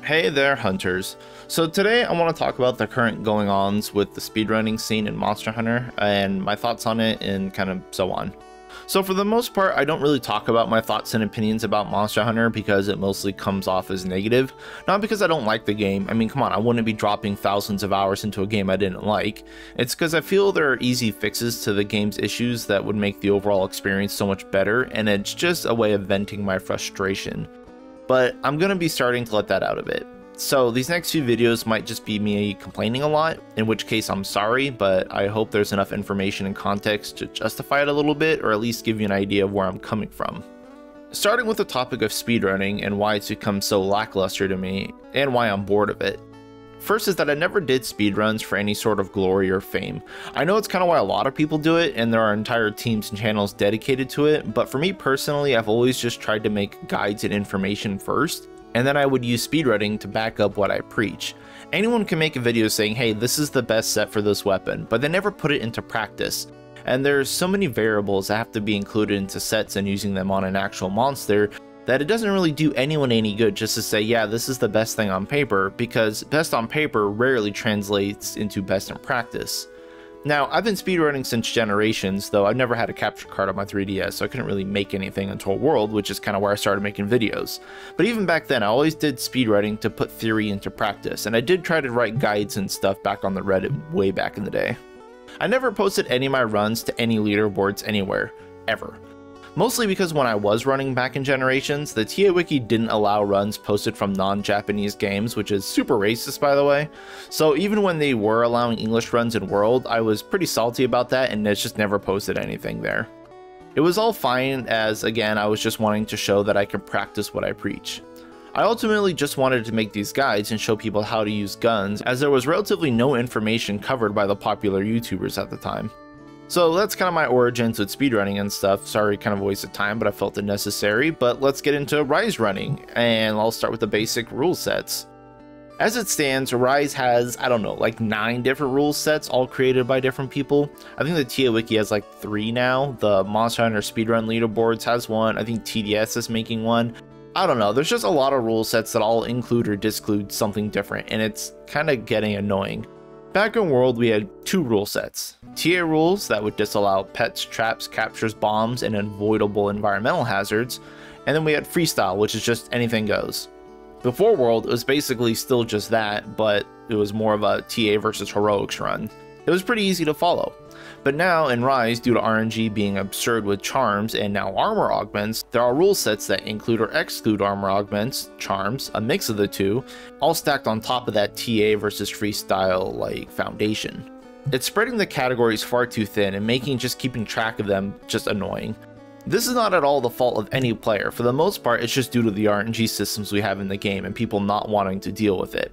Hey there, hunters. So today I want to talk about the current going-ons with the speedrunning scene in Monster Hunter and my thoughts on it and kind of so on. So for the most part, I don't really talk about my thoughts and opinions about Monster Hunter because it mostly comes off as negative. Not because I don't like the game. I mean, come on, I wouldn't be dropping thousands of hours into a game I didn't like. It's because I feel there are easy fixes to the game's issues that would make the overall experience so much better, and it's just a way of venting my frustration. But I'm going to be starting to let that out a bit. So these next few videos might just be me complaining a lot, in which case I'm sorry, but I hope there's enough information and context to justify it a little bit, or at least give you an idea of where I'm coming from. Starting with the topic of speedrunning and why it's become so lackluster to me, and why I'm bored of it. First is that I never did speedruns for any sort of glory or fame. I know it's kind of why a lot of people do it, and there are entire teams and channels dedicated to it, but for me personally, I've always just tried to make guides and information first, and then I would use speedrunning to back up what I preach. Anyone can make a video saying, hey, this is the best set for this weapon, but they never put it into practice. And there's so many variables that have to be included into sets and using them on an actual monster, that it doesn't really do anyone any good just to say, yeah, this is the best thing on paper, because best on paper rarely translates into best in practice. Now, I've been speedrunning since Generations, though I've never had a capture card on my 3DS, so I couldn't really make anything until World, which is kind of where I started making videos. But even back then, I always did speedrunning to put theory into practice, and I did try to write guides and stuff back on the Reddit way back in the day. I never posted any of my runs to any leaderboards anywhere, ever. Mostly because when I was running back in Generations, the TA Wiki didn't allow runs posted from non-Japanese games, which is super racist, by the way. So even when they were allowing English runs in World, I was pretty salty about that, and it's just never posted anything there. It was all fine, as again, I was just wanting to show that I can practice what I preach. I ultimately just wanted to make these guides and show people how to use guns, as there was relatively no information covered by the popular YouTubers at the time. So that's kind of my origins with speedrunning and stuff. Sorry, kind of a waste of time, but I felt it necessary. But let's get into Rise running, and I'll start with the basic rule sets. As it stands, Rise has, I don't know, like 9 different rule sets, all created by different people. I think the TA Wiki has like 3 now. The Monster Hunter Speedrun Leaderboards has one. I think TDS is making one. I don't know, there's just a lot of rule sets that all include or disclude something different, and it's kind of getting annoying. Back in World, we had 2 rule sets. TA rules that would disallow pets, traps, captures, bombs, and avoidable environmental hazards, and then we had freestyle, which is just anything goes. Before World, it was basically still just that, but it was more of a TA versus heroics run. It was pretty easy to follow. But now in Rise, due to RNG being absurd with charms and now armor augments, there are rule sets that include or exclude armor augments, charms, a mix of the two, all stacked on top of that TA versus freestyle like foundation. It's spreading the categories far too thin and making just keeping track of them just annoying. This is not at all the fault of any player. For the most part, it's just due to the RNG systems we have in the game and people not wanting to deal with it.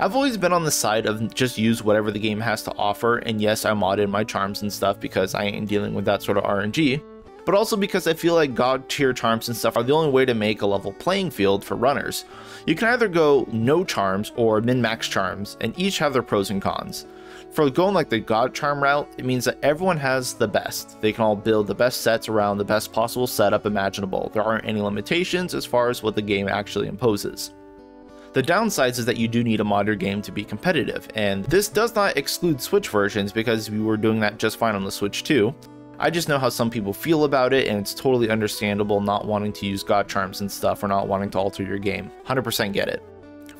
I've always been on the side of just use whatever the game has to offer, and yes, I modded my charms and stuff because I ain't dealing with that sort of RNG, but also because I feel like god tier charms and stuff are the only way to make a level playing field for runners. You can either go no charms or min-max charms, and each have their pros and cons. For going like the god charm route, it means that everyone has the best. They can all build the best sets around the best possible setup imaginable. There aren't any limitations as far as what the game actually imposes. The downsides is that you do need to mod your game to be competitive, and this does not exclude Switch versions because we were doing that just fine on the Switch too. I just know how some people feel about it, and it's totally understandable not wanting to use god charms and stuff or not wanting to alter your game. 100% get it.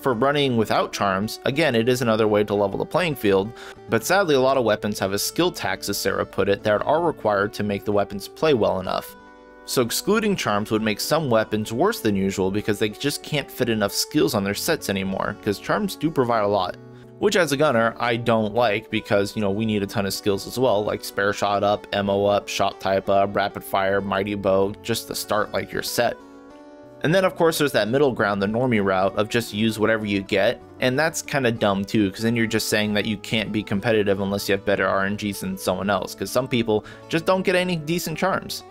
For running without charms, again, it is another way to level the playing field, but sadly a lot of weapons have a skill tax, as Sarah put it, that are required to make the weapons play well enough. So excluding charms would make some weapons worse than usual because they just can't fit enough skills on their sets anymore, because charms do provide a lot. Which as a gunner, I don't like because, you know, we need a ton of skills as well, like spare shot up, ammo up, shot type up, rapid fire, mighty bow, just to start like your set. And then of course there's that middle ground, the normie route of just use whatever you get, and that's kind of dumb too, because then you're just saying that you can't be competitive unless you have better RNGs than someone else, because some people just don't get any decent charms.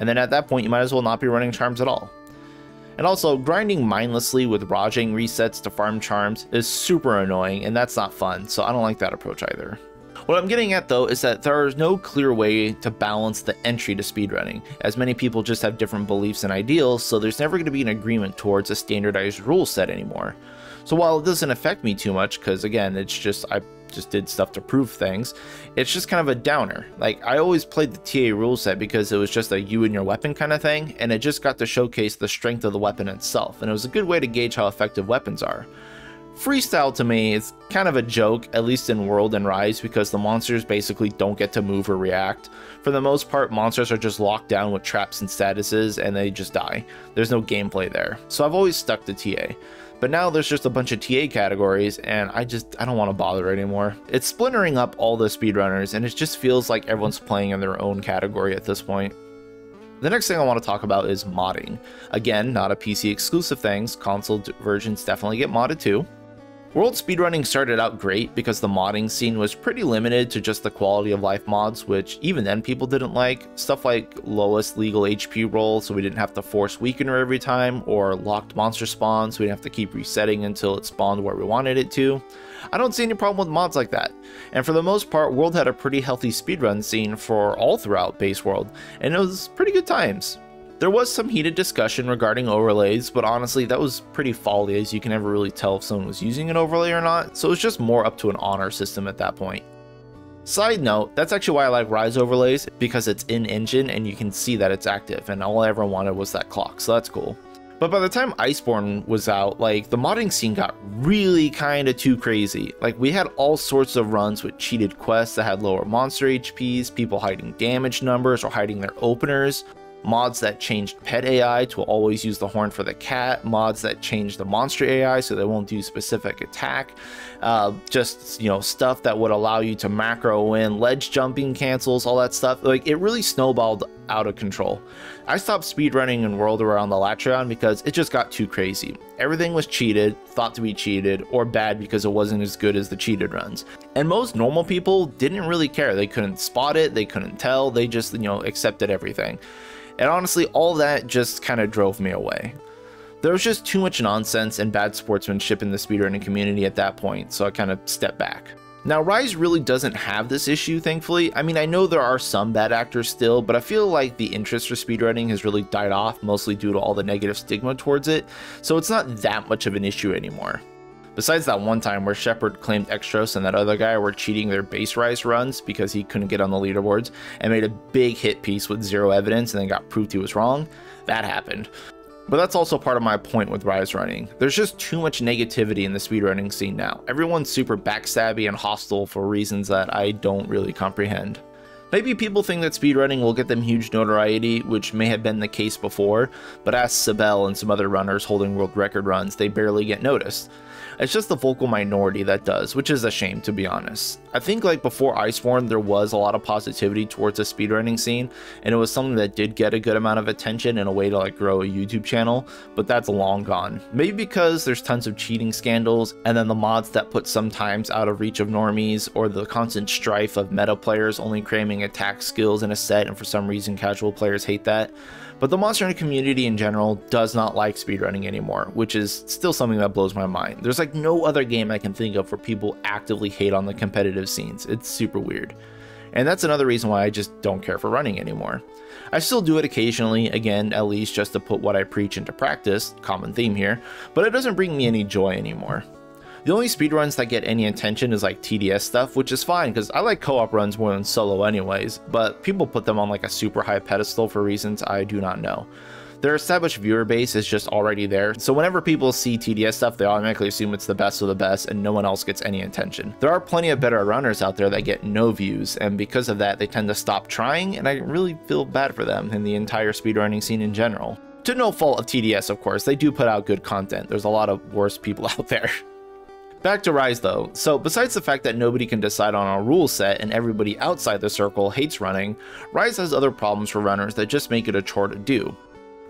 And then at that point you might as well not be running charms at all. And also, grinding mindlessly with Rajang resets to farm charms is super annoying, and that's not fun, so I don't like that approach either. What I'm getting at, though, is that there is no clear way to balance the entry to speedrunning, as many people just have different beliefs and ideals, so there's never going to be an agreement towards a standardized rule set anymore. So while it doesn't affect me too much, because again, it's just I just did stuff to prove things, it's just kind of a downer. Like, I always played the TA rule set because it was just a you and your weapon kind of thing, and it just got to showcase the strength of the weapon itself, and it was a good way to gauge how effective weapons are. Freestyle to me is kind of a joke, at least in World and Rise, because the monsters basically don't get to move or react. For the most part, monsters are just locked down with traps and statuses, and they just die. There's no gameplay there, so I've always stuck to TA. But now there's just a bunch of TA categories, and I don't want to bother anymore. It's splintering up all the speedrunners, and it just feels like everyone's playing in their own category at this point. The next thing I want to talk about is modding. Again, not a PC exclusive thing, console versions definitely get modded too. World speedrunning started out great because the modding scene was pretty limited to just the quality of life mods, which even then people didn't like. Stuff like lowest legal HP roll, so we didn't have to force weakener every time, or locked monster spawn, so we didn't have to keep resetting until it spawned where we wanted it to. I don't see any problem with mods like that, and for the most part, World had a pretty healthy speedrun scene for all throughout base World, and it was pretty good times. There was some heated discussion regarding overlays, but honestly, that was pretty folly, as you can never really tell if someone was using an overlay or not, so it was just more up to an honor system at that point. Side note, that's actually why I like Rise overlays, because it's in-engine and you can see that it's active, and all I ever wanted was that clock, so that's cool. But by the time Iceborne was out, like, the modding scene got really kinda too crazy. Like, we had all sorts of runs with cheated quests that had lower monster HPs, people hiding damage numbers or hiding their openers, mods that changed pet AI to always use the horn for the cat, mods that changed the monster AI so they won't do specific attack, just, you know, stuff that would allow you to macro in, ledge jumping cancels, all that stuff. Like, it really snowballed out of control. I stopped speedrunning in World around the Latrion because it just got too crazy. Everything was cheated, thought to be cheated, or bad because it wasn't as good as the cheated runs. And most normal people didn't really care. They couldn't spot it, they couldn't tell, they just, you know, accepted everything. And honestly, all that just kind of drove me away. There was just too much nonsense and bad sportsmanship in the speedrunning community at that point, so I kind of stepped back. Now, Rise really doesn't have this issue, thankfully. I mean, I know there are some bad actors still, but I feel like the interest for speedrunning has really died off, mostly due to all the negative stigma towards it, so it's not that much of an issue anymore. Besides that one time where Shepard claimed Extros and that other guy were cheating their base Rise runs because he couldn't get on the leaderboards and made a big hit piece with zero evidence and then got proved he was wrong, that happened. But that's also part of my point with Rise running. There's just too much negativity in the speedrunning scene now. Everyone's super backstabby and hostile for reasons that I don't really comprehend. Maybe people think that speedrunning will get them huge notoriety, which may have been the case before, but ask Sabelle and some other runners holding world record runs, they barely get noticed. It's just the vocal minority that does, which is a shame, to be honest. I think like before Iceborne, there was a lot of positivity towards the speedrunning scene, and it was something that did get a good amount of attention and a way to like grow a YouTube channel, but that's long gone. Maybe because there's tons of cheating scandals, and then the mods that put some times out of reach of normies, or the constant strife of meta players only cramming attack skills in a set, and for some reason casual players hate that. But the Monster Hunter community in general does not like speedrunning anymore, which is still something that blows my mind. There's like no other game I can think of where people actively hate on the competitive scenes. It's super weird. And that's another reason why I just don't care for running anymore. I still do it occasionally, again, at least just to put what I preach into practice, common theme here, but it doesn't bring me any joy anymore. The only speedruns that get any attention is like TDS stuff, which is fine because I like co-op runs more than solo anyways, but people put them on like a super high pedestal for reasons I do not know. Their established viewer base is just already there, so whenever people see TDS stuff, they automatically assume it's the best of the best and no one else gets any attention. There are plenty of better runners out there that get no views, and because of that, they tend to stop trying, and I really feel bad for them and the entire speedrunning scene in general. To no fault of TDS, of course, they do put out good content. There's a lot of worse people out there. Back to Rise though, so besides the fact that nobody can decide on a rule set and everybody outside the circle hates running, Rise has other problems for runners that just make it a chore to do.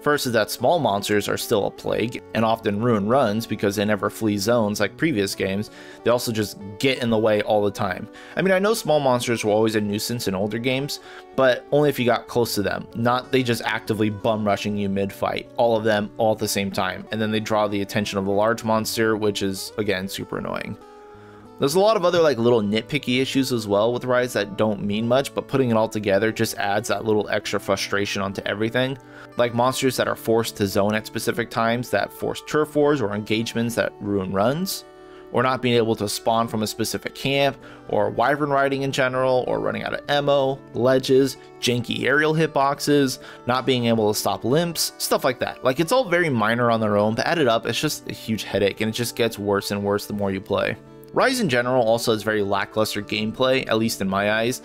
First is that small monsters are still a plague and often ruin runs because they never flee zones like previous games. They also just get in the way all the time. I mean, I know small monsters were always a nuisance in older games, but only if you got close to them, not they just actively bum rushing you mid-fight, all of them all at the same time, and then they draw the attention of the large monster, which is again super annoying. There's a lot of other like little nitpicky issues as well with Rise that don't mean much, but putting it all together just adds that little extra frustration onto everything. Like monsters that are forced to zone at specific times that force turf wars or engagements that ruin runs, or not being able to spawn from a specific camp, or wyvern riding in general, or running out of ammo, ledges, janky aerial hitboxes, not being able to stop limps, stuff like that. Like it's all very minor on their own, but added up, it's just a huge headache and it just gets worse and worse the more you play. Rise in general also has very lackluster gameplay, at least in my eyes.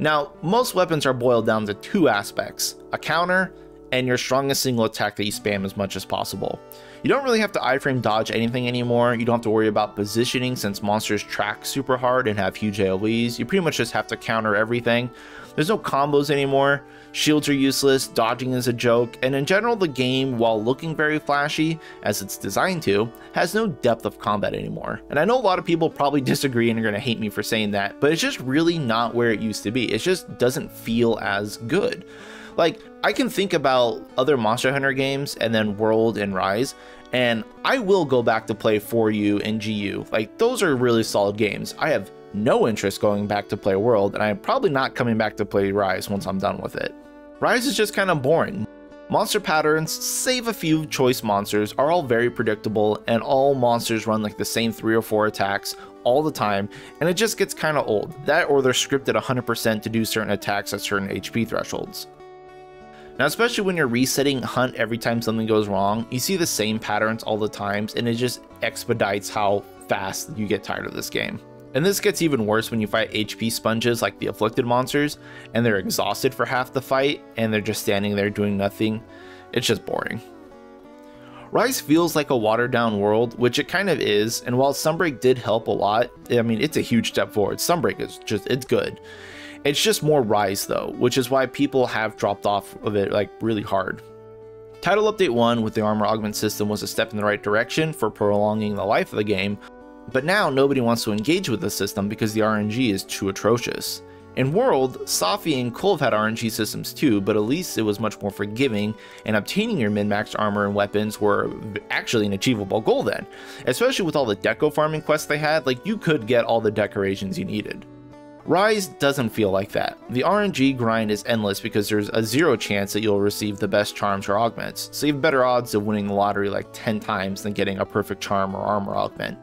Now, most weapons are boiled down to two aspects, a counter and your strongest single attack that you spam as much as possible. You don't really have to iframe dodge anything anymore, you don't have to worry about positioning since monsters track super hard and have huge AoEs, you pretty much just have to counter everything. There's no combos anymore, shields are useless, dodging is a joke, and in general the game, while looking very flashy, as it's designed to, has no depth of combat anymore. And I know a lot of people probably disagree and are going to hate me for saying that, but it's just really not where it used to be, it just doesn't feel as good. Like, I can think about other Monster Hunter games and then World and Rise, and I will go back to play 4U and GU, like those are really solid games. I have no interest going back to play World, and I'm probably not coming back to play Rise once I'm done with it. Rise is just kind of boring. Monster patterns, save a few choice monsters, are all very predictable, and all monsters run like the same 3 or 4 attacks all the time, and it just gets kind of old. That or they're scripted 100% to do certain attacks at certain HP thresholds. Now, especially when you're resetting hunt every time something goes wrong, you see the same patterns all the times, and it just expedites how fast you get tired of this game. And this gets even worse when you fight HP sponges like the afflicted monsters, and they're exhausted for half the fight, and they're just standing there doing nothing. It's just boring. Rise feels like a watered down World, which it kind of is, and while Sunbreak did help a lot, I mean, it's a huge step forward. Sunbreak is just, it's good. It's just more Rise though, which is why people have dropped off of it like really hard. Title Update 1 with the armor augment system was a step in the right direction for prolonging the life of the game, but now nobody wants to engage with the system because the RNG is too atrocious. In World, Safi and Kulve had RNG systems too, but at least it was much more forgiving, and obtaining your min-max armor and weapons were actually an achievable goal then, especially with all the deco farming quests they had, like you could get all the decorations you needed. Rise doesn't feel like that. The RNG grind is endless because there's a 0 chance that you'll receive the best charms or augments, so you have better odds of winning the lottery like 10 times than getting a perfect charm or armor augment.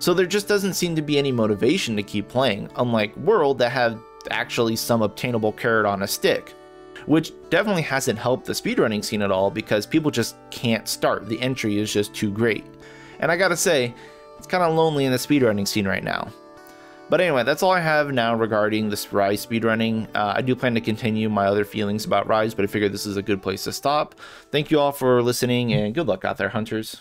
So there just doesn't seem to be any motivation to keep playing, unlike World that have actually some obtainable carrot on a stick, which definitely hasn't helped the speedrunning scene at all because people just can't start, the entry is just too great. And I gotta say, it's kinda lonely in the speedrunning scene right now. But anyway, that's all I have now regarding this Rise speedrunning. I do plan to continue my other feelings about Rise, but I figured this is a good place to stop. Thank you all for listening, and good luck out there, hunters.